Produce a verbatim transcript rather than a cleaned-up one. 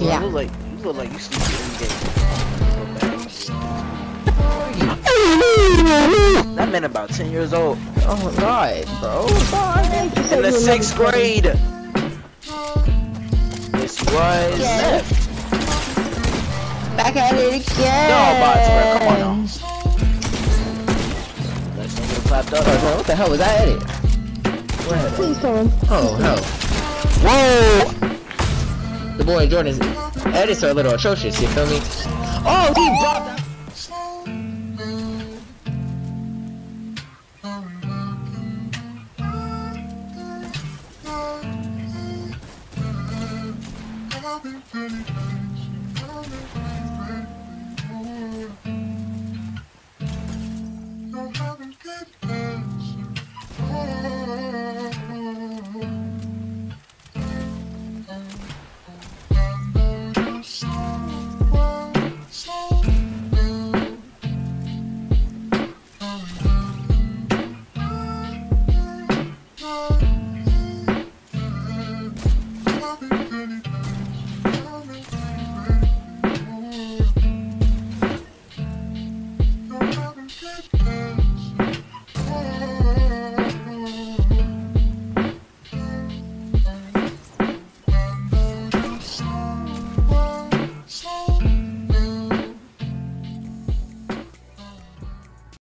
Yeah. You look like you look like you sleep every day. That man about ten years old. Oh god, bro. Oh, in the sixth grade. This was yeah. Back at it again. No bots, bro. Come on now. Let's get clapped up. Oh, what the hell was that edit? What? Please turn. Oh no. Whoa. The boy Jordan's edits are a little atrocious, you feel me? Oh, he dropped